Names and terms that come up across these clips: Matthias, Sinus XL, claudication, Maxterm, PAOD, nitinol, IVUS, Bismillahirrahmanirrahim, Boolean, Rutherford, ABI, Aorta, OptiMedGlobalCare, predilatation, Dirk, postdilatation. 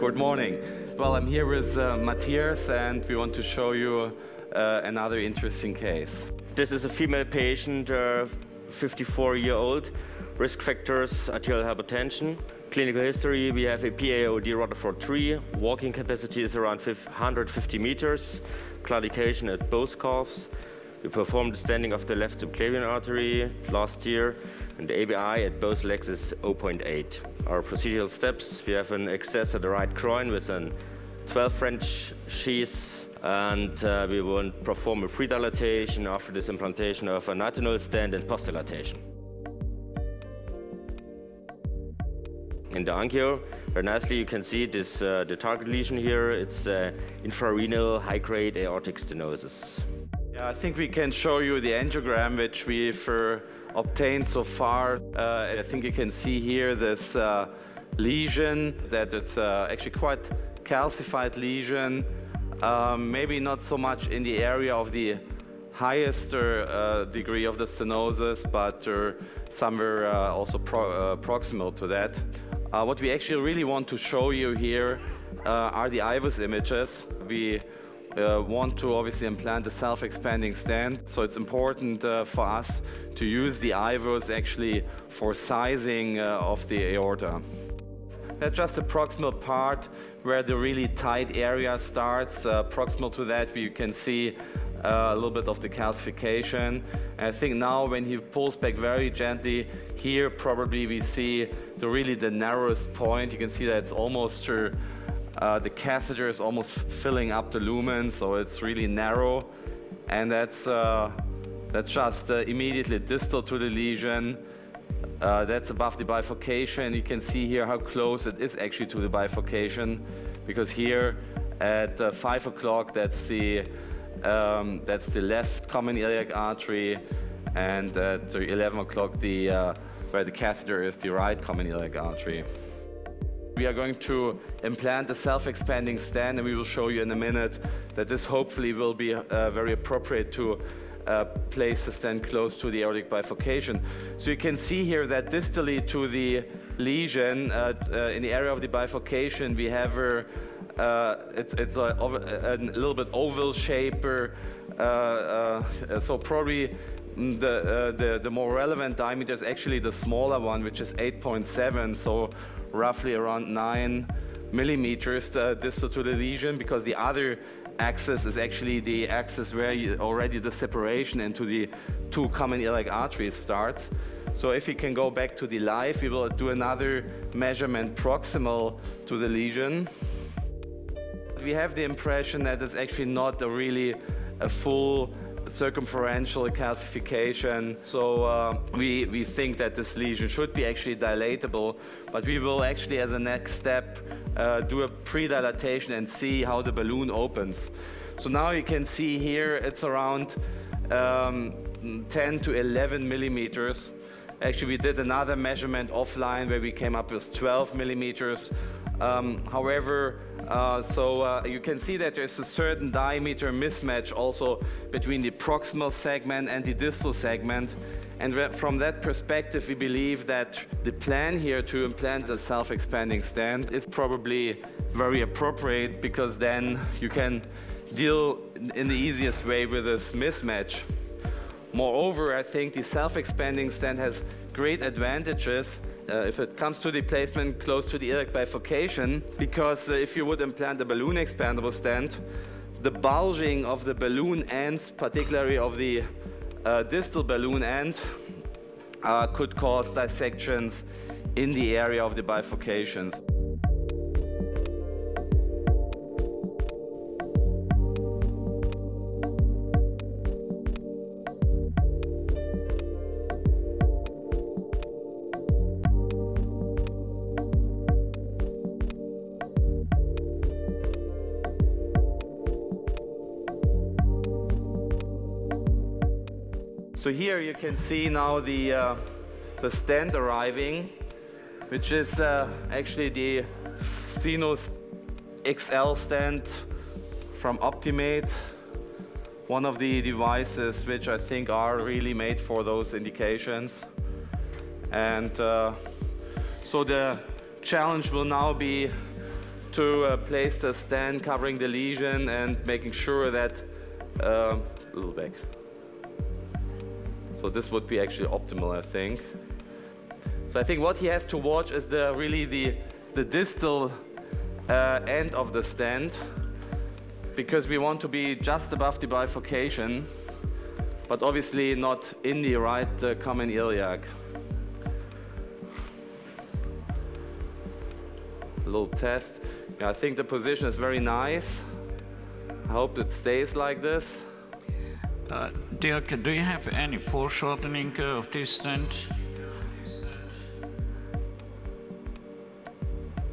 Good morning. Well, I'm here with Matthias, and we want to show you another interesting case. This is a female patient, 54-year-old. Risk factors, arterial hypertension. Clinical history, we have a PAOD Rutherford 3. Walking capacity is around 150 meters. Claudication at both calves. We performed the stenting of the left subclavian artery last year, and the ABI at both legs is 0.8. Our procedural steps, we have an access at the right groin with a 12 French sheath, and we will perform a predilatation after this implantation of a nitinol stent and postdilatation. In the angio, very nicely you can see this, the target lesion here, it's infrarenal high-grade aortic stenosis. Yeah, I think we can show you the angiogram which we've obtained so far. I think you can see here this lesion, that it's actually quite calcified lesion, maybe not so much in the area of the highest degree of the stenosis, but somewhere also proximal to that. What we actually really want to show you here are the IVUS images. We want to obviously implant a self-expanding stent, so it's important for us to use the IVUS actually for sizing of the aorta. That's just the proximal part where the really tight area starts. Proximal to that you can see a little bit of the calcification. And I think now when he pulls back very gently, here probably we see the narrowest point. You can see that it's almost the catheter is almost filling up the lumen, so it's really narrow. And that's just immediately distal to the lesion. That's above the bifurcation. You can see here how close it is actually to the bifurcation, because here at 5 o'clock that's the left common iliac artery, and at 11 o'clock where the catheter is the right common iliac artery. We are going to implant a self-expanding stent, and we will show you in a minute that this hopefully will be very appropriate to place the stent close to the aortic bifurcation. So you can see here that distally to the lesion, in the area of the bifurcation, we have it's a little bit oval shape, so probably the more relevant diameter is actually the smaller one, which is 8.7, so roughly around 9 millimeters distal to the lesion, because the other axis is actually the axis where already the separation into the two common iliac arteries starts. So if we can go back to the live, we will do another measurement proximal to the lesion. We have the impression that it's actually not a full circumferential calcification, so we think that this lesion should be actually dilatable, but we will actually as a next step do a pre-dilatation and see how the balloon opens. So now you can see here it's around 10 to 11 millimeters. Actually we did another measurement offline where we came up with 12 millimeters. However, you can see that there's a certain diameter mismatch also between the proximal segment and the distal segment. And from that perspective, we believe that the plan here to implant the self-expanding stent is probably very appropriate, because then you can deal in the easiest way with this mismatch. Moreover, I think the self-expanding stent has great advantages if it comes to the placement close to the iliac bifurcation, because if you would implant a balloon expandable stent, the bulging of the balloon ends, particularly of the distal balloon end, could cause dissections in the area of the bifurcations. So here you can see now the stent arriving, which is actually the Sinus XL stent from OptiMed, one of the devices which I think are really made for those indications. And so the challenge will now be to place the stand covering the lesion and making sure that a little back. So this would be actually optimal, I think. So I think what he has to watch is the really the distal end of the stand, because we want to be just above the bifurcation, but obviously not in the right common iliac. A little test. Yeah, I think the position is very nice. I hope it stays like this. Dirk, do you have any foreshortening of this stent?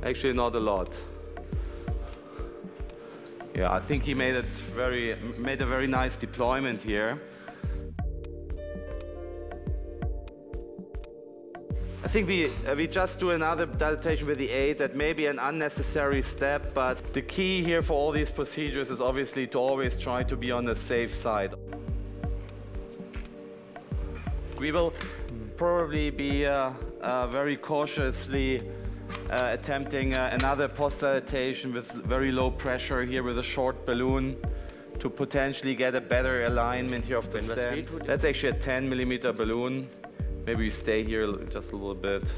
Actually, not a lot. Yeah, I think he made a very nice deployment here. I think we just do another dilatation with the aid. That may be an unnecessary step, but the key here for all these procedures is obviously to always try to be on the safe side. We will probably be very cautiously attempting another post-dilatation with very low pressure here with a short balloon to potentially get a better alignment here of the stem. That's actually a 10mm balloon. Maybe we stay here just a little bit.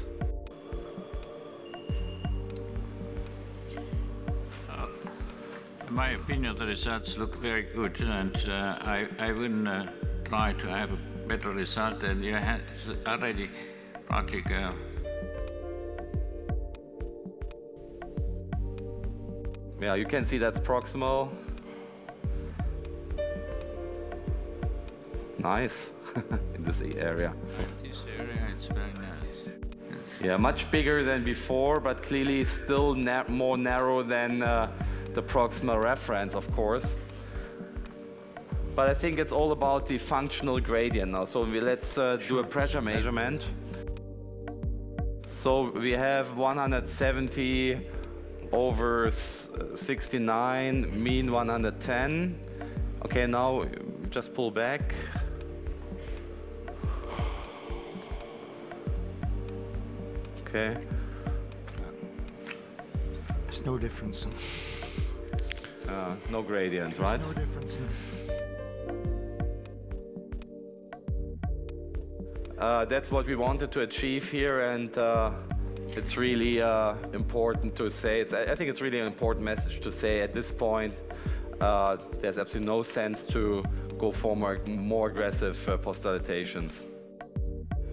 In my opinion, the results look very good, and I wouldn't try to have a better result than you had already practically. Yeah, you can see that's proximal. Nice, in this area. In this area, it's very nice. Yeah, much bigger than before, but clearly still more narrow than the proximal reference, of course. But I think it's all about the functional gradient now. So let's do a pressure measurement. So we have 170 over 69, mean 110. Okay, now just pull back. Okay. There's no difference. No gradient, right? There's no difference. That's what we wanted to achieve here, and it's really important to say. I think it's really an important message to say at this point. There's absolutely no sense to go for more aggressive post-dilatations.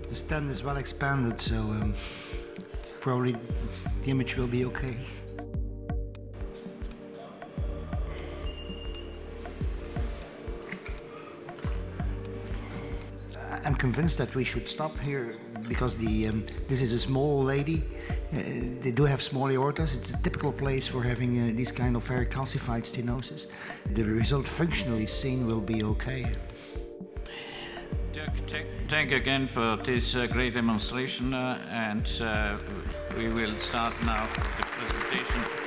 The stand is well expanded, so. Probably the image will be okay. I'm convinced that we should stop here because this is a small lady. They do have small aortas. It's a typical place for having this kind of very calcified stenosis. The result functionally seen will be okay. Thank you again for this great demonstration, and we will start now the presentation.